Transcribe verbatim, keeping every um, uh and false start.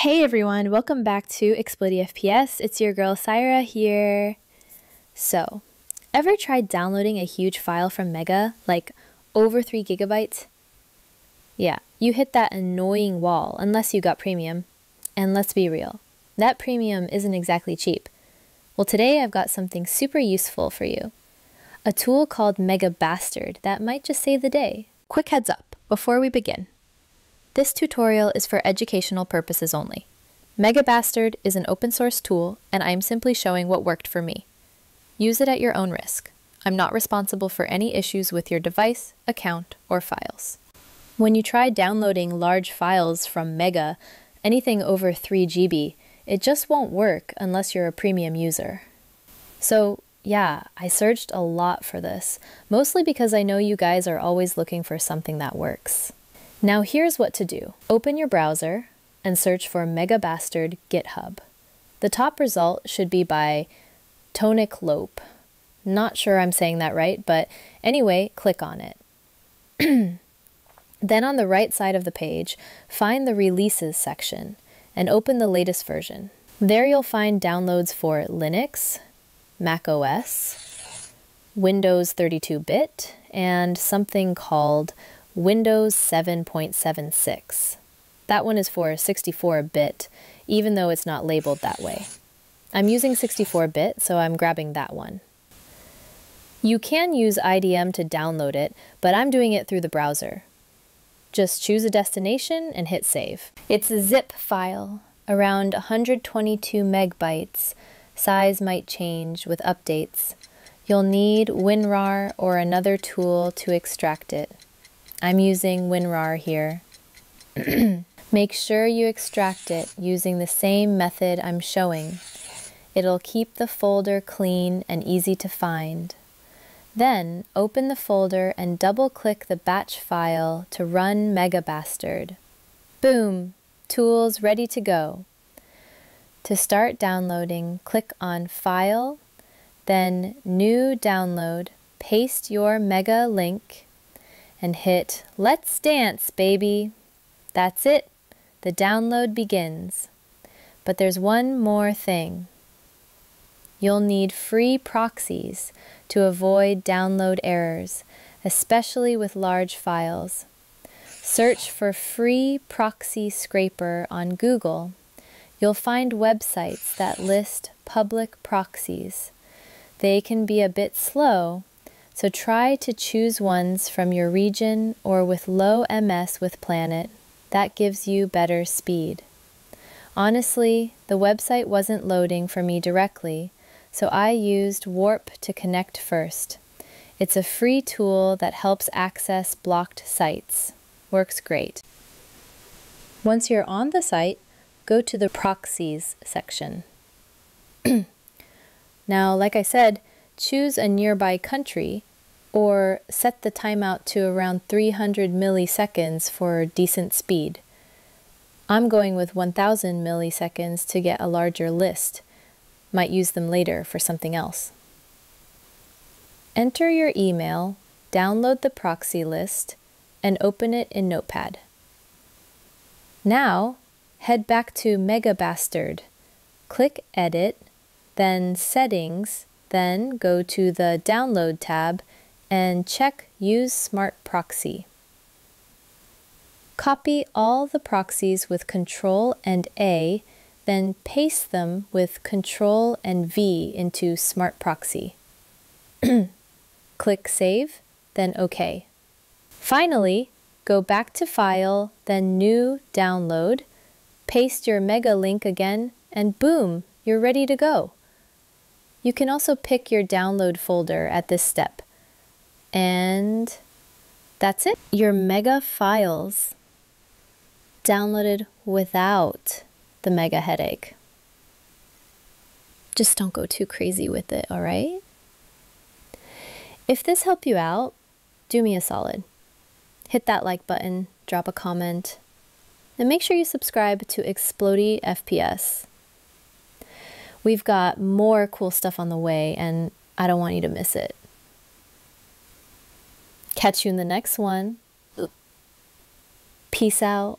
Hey everyone, welcome back to Xplody F P S. It's your girl Syra here. So, ever tried downloading a huge file from Mega, like over three gigabytes? Yeah, you hit that annoying wall unless you got premium. And let's be real, that premium isn't exactly cheap. Well, today I've got something super useful for you. A tool called MegaBasterd that might just save the day. Quick heads up before we begin. This tutorial is for educational purposes only. MegaBasterd is an open source tool, and I'm simply showing what worked for me. Use it at your own risk. I'm not responsible for any issues with your device, account, or files. When you try downloading large files from Mega, anything over three G B, it just won't work unless you're a premium user. So yeah, I searched a lot for this, mostly because I know you guys are always looking for something that works. Now here's what to do. Open your browser and search for MegaBasterd GitHub. The top result should be by tonikelope. Not sure I'm saying that right, but anyway, click on it. Then on the right side of the page, find the Releases section and open the latest version. There you'll find downloads for Linux, macOS, Windows thirty-two bit, and something called Windows seven point seven six. That one is for sixty-four bit, even though it's not labeled that way. I'm using sixty-four bit, so I'm grabbing that one. You can use I D M to download it, but I'm doing it through the browser. Just choose a destination and hit save. It's a zip file, around one hundred twenty-two megabytes. Size might change with updates. You'll need WinRAR or another tool to extract it. I'm using WinRAR here. Make sure you extract it using the same method I'm showing. It'll keep the folder clean and easy to find. Then open the folder and double-click the batch file to run MegaBasterd. Boom! Tools ready to go. To start downloading, click on File, then New Download, paste your Mega link, and hit Let's Dance, baby. That's it. The download begins. But there's one more thing. You'll need free proxies to avoid download errors, especially with large files. Search for free proxy scraper on Google. You'll find websites that list public proxies. They can be a bit slow, so try to choose ones from your region or with low M S with Planet. That gives you better speed. Honestly, the website wasn't loading for me directly, so I used Warp to connect first. It's a free tool that helps access blocked sites. Works great. Once you're on the site, go to the Proxies section. Now, like I said, choose a nearby country or set the timeout to around three hundred milliseconds for decent speed. I'm going with one thousand milliseconds to get a larger list. Might use them later for something else. Enter your email, download the proxy list, and open it in Notepad. Now, head back to MegaBasterd. Click Edit, then Settings, then go to the Download tab and check Use Smart Proxy. Copy all the proxies with Control and A, then paste them with Control and V into Smart Proxy. Click Save, then OK. Finally, go back to File, then New Download, paste your Mega link again, and boom, you're ready to go. You can also pick your download folder at this step. And that's it. Your Mega files downloaded without the Mega headache. Just don't go too crazy with it, all right? If this helped you out, do me a solid. Hit that like button, drop a comment, and make sure you subscribe to Xplody F P S. We've got more cool stuff on the way, and I don't want you to miss it. Catch you in the next one. Peace out.